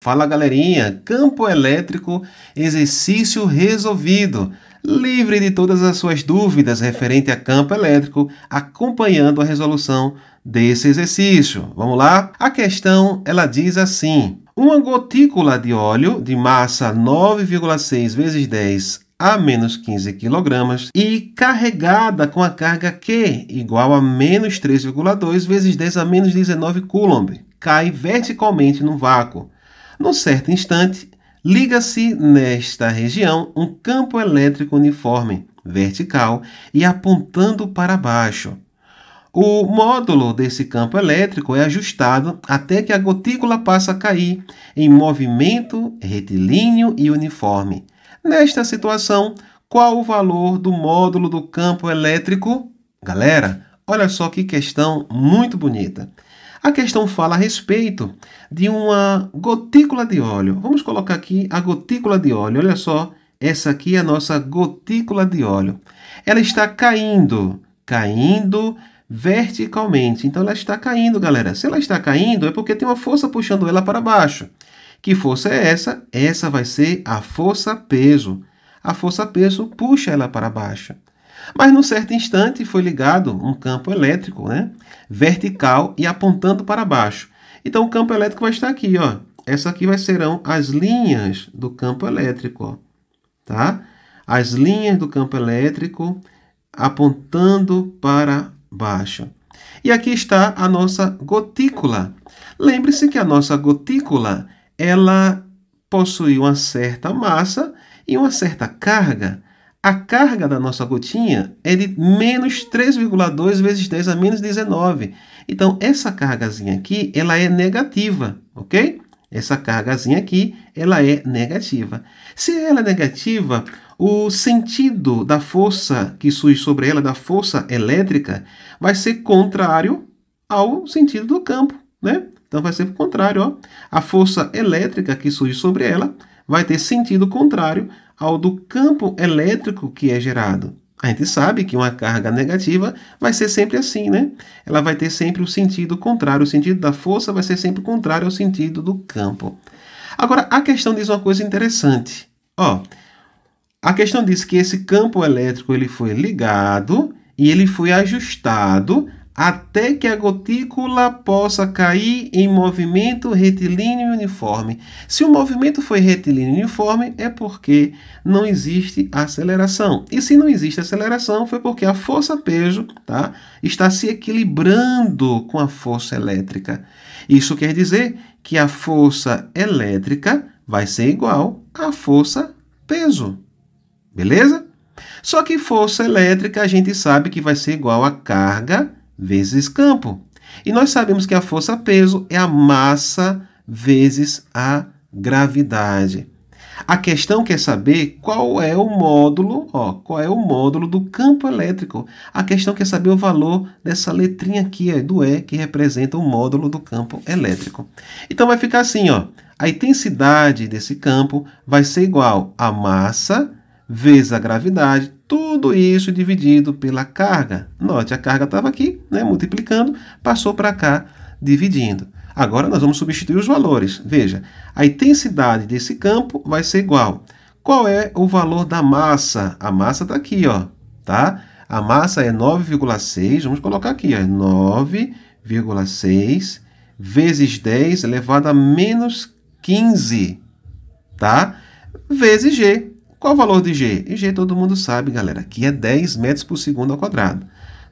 Fala galerinha, Campo Elétrico, exercício resolvido, livre de todas as suas dúvidas referente a campo elétrico, acompanhando a resolução desse exercício. Vamos lá? A questão, ela diz assim: uma gotícula de óleo de massa 9,6 vezes 10 a menos 15 kg e carregada com a carga Q igual a menos 3,2 vezes 10 a menos 19 coulomb, cai verticalmente no vácuo. Num certo instante, liga-se nesta região um campo elétrico uniforme, vertical e apontando para baixo. O módulo desse campo elétrico é ajustado até que a gotícula passa a cair em movimento retilíneo e uniforme. Nesta situação, qual o valor do módulo do campo elétrico? Galera, olha só que questão muito bonita. A questão fala a respeito de uma gotícula de óleo. Vamos colocar aqui a gotícula de óleo. Olha só, essa aqui é a nossa gotícula de óleo. Ela está caindo verticalmente. Então, ela está caindo, galera. Se ela está caindo, é porque tem uma força puxando ela para baixo. Que força é essa? Essa vai ser a força-peso. A força-peso puxa ela para baixo. Mas, num certo instante, foi ligado um campo elétrico, vertical e apontando para baixo. Então, o campo elétrico vai estar aqui, ó. Essa aqui serão as linhas do campo elétrico, ó. Tá? As linhas do campo elétrico apontando para baixo. E aqui está a nossa gotícula. Lembre-se que a nossa gotícula, ela possui uma certa massa e uma certa carga. A carga da nossa gotinha é de menos 3,2 vezes 10 a menos 19. Então, essa cargazinha aqui, ela é negativa, ok? Essa cargazinha aqui, ela é negativa. Se ela é negativa, o sentido da força que surge sobre ela, da força elétrica, vai ser contrário ao sentido do campo, né? Então, vai ser o contrário, ó. A força elétrica que surge sobre ela vai ter sentido contrário ao do campo elétrico que é gerado. A gente sabe que uma carga negativa vai ser sempre assim, né? Ela vai ter sempre o sentido contrário. O sentido da força vai ser sempre contrário ao sentido do campo. Agora, a questão diz uma coisa interessante. Ó, a questão diz que esse campo elétrico ele foi ligado e ele foi ajustado até que a gotícula possa cair em movimento retilíneo e uniforme. Se o movimento foi retilíneo e uniforme, é porque não existe aceleração. E se não existe aceleração, foi porque a força-peso, tá, está se equilibrando com a força elétrica. Isso quer dizer que a força elétrica vai ser igual à força-peso. Beleza? Só que força elétrica a gente sabe que vai ser igual à carga vezes campo. E nós sabemos que a força-peso é a massa vezes a gravidade. A questão quer saber qual é o módulo, ó, qual é o módulo do campo elétrico. A questão quer saber o valor dessa letrinha aqui, ó, do E, que representa o módulo do campo elétrico. Então, vai ficar assim, ó. A intensidade desse campo vai ser igual à massa vezes a gravidade, tudo isso dividido pela carga. Note, a carga estava aqui, né, multiplicando, passou para cá, dividindo. Agora, nós vamos substituir os valores. Veja, a intensidade desse campo vai ser igual. Qual é o valor da massa? A massa está aqui, ó, tá? A massa é 9,6, vamos colocar aqui, ó, 9,6 vezes 10 elevado a menos 15, tá? Vezes G. Qual o valor de G? E G todo mundo sabe, galera, que é 10 metros por segundo ao quadrado.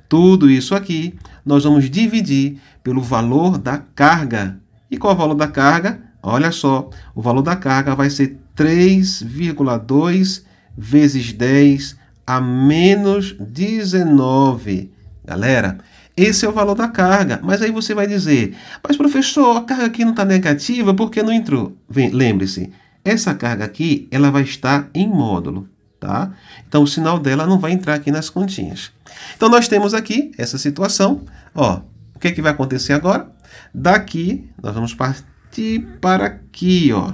Tudo isso aqui nós vamos dividir pelo valor da carga. E qual é o valor da carga? Olha só, o valor da carga vai ser 3,2 vezes 10 a menos 19. Galera, esse é o valor da carga. Mas aí você vai dizer, mas professor, a carga aqui não está negativa, por que não entrou? Lembre-se. Essa carga aqui, ela vai estar em módulo, tá? Então, o sinal dela não vai entrar aqui nas continhas. Então, nós temos aqui essa situação. Ó, o que é que vai acontecer agora? Daqui, nós vamos partir para aqui, ó.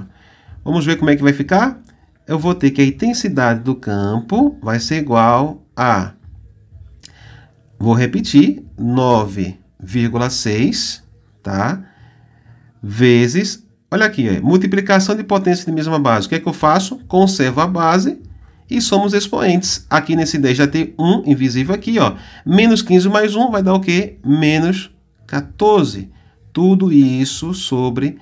Vamos ver como é que vai ficar? Eu vou ter que a intensidade do campo vai ser igual a... Vou repetir, 9,6, tá? Vezes... Olha aqui, é, multiplicação de potência de mesma base. O que é que eu faço? Conservo a base e somo os expoentes. Aqui nesse 10 já tem 1 invisível aqui, ó. Menos 15 mais 1 vai dar o quê? Menos 14. Tudo isso sobre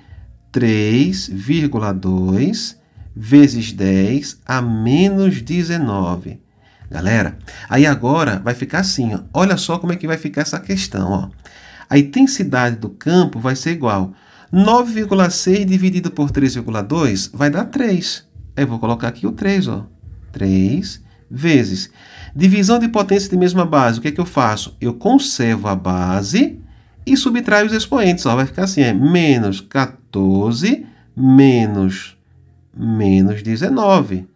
3,2 vezes 10 a menos 19. Galera, aí agora vai ficar assim, ó. Olha só como é que vai ficar essa questão, ó. A intensidade do campo vai ser igual 9,6 dividido por 3,2 vai dar 3. Aí eu vou colocar aqui o 3, ó. 3 vezes. Divisão de potência de mesma base, o que é que eu faço? Eu conservo a base e subtraio os expoentes, ó. Vai ficar assim, é menos 14 menos 19.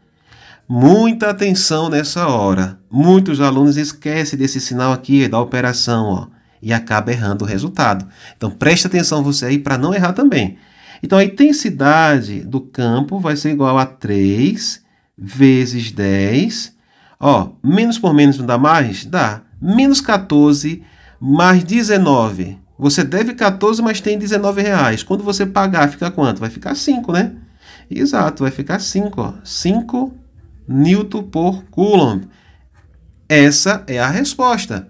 Muita atenção nessa hora. Muitos alunos esquecem desse sinal aqui da operação, ó, e acaba errando o resultado. Então, preste atenção você aí para não errar também. Então, a intensidade do campo vai ser igual a 3 vezes 10. Ó, menos por menos não dá mais? Dá. Menos 14 mais 19. Você deve 14, mas tem 19 reais. Quando você pagar, fica quanto? Vai ficar 5, né? Exato, vai ficar 5. Ó. 5 Newton por Coulomb. Essa é a resposta.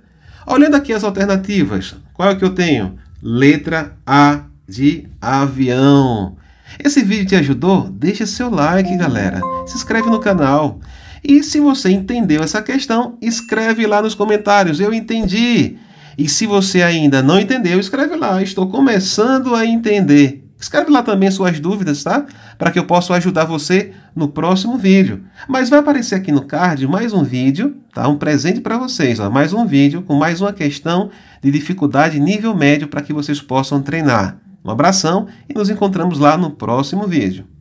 Olhando aqui as alternativas, qual é que eu tenho? Letra A de avião. Esse vídeo te ajudou? Deixa seu like, galera. Se inscreve no canal. E se você entendeu essa questão, escreve lá nos comentários. Eu entendi. E se você ainda não entendeu, escreve lá. Estou começando a entender. Escreve lá também suas dúvidas, tá? Para que eu possa ajudar você no próximo vídeo. Mas vai aparecer aqui no card mais um vídeo, tá? Um presente para vocês, ó. Mais um vídeo com mais uma questão de dificuldade nível médio para que vocês possam treinar. Um abração e nos encontramos lá no próximo vídeo.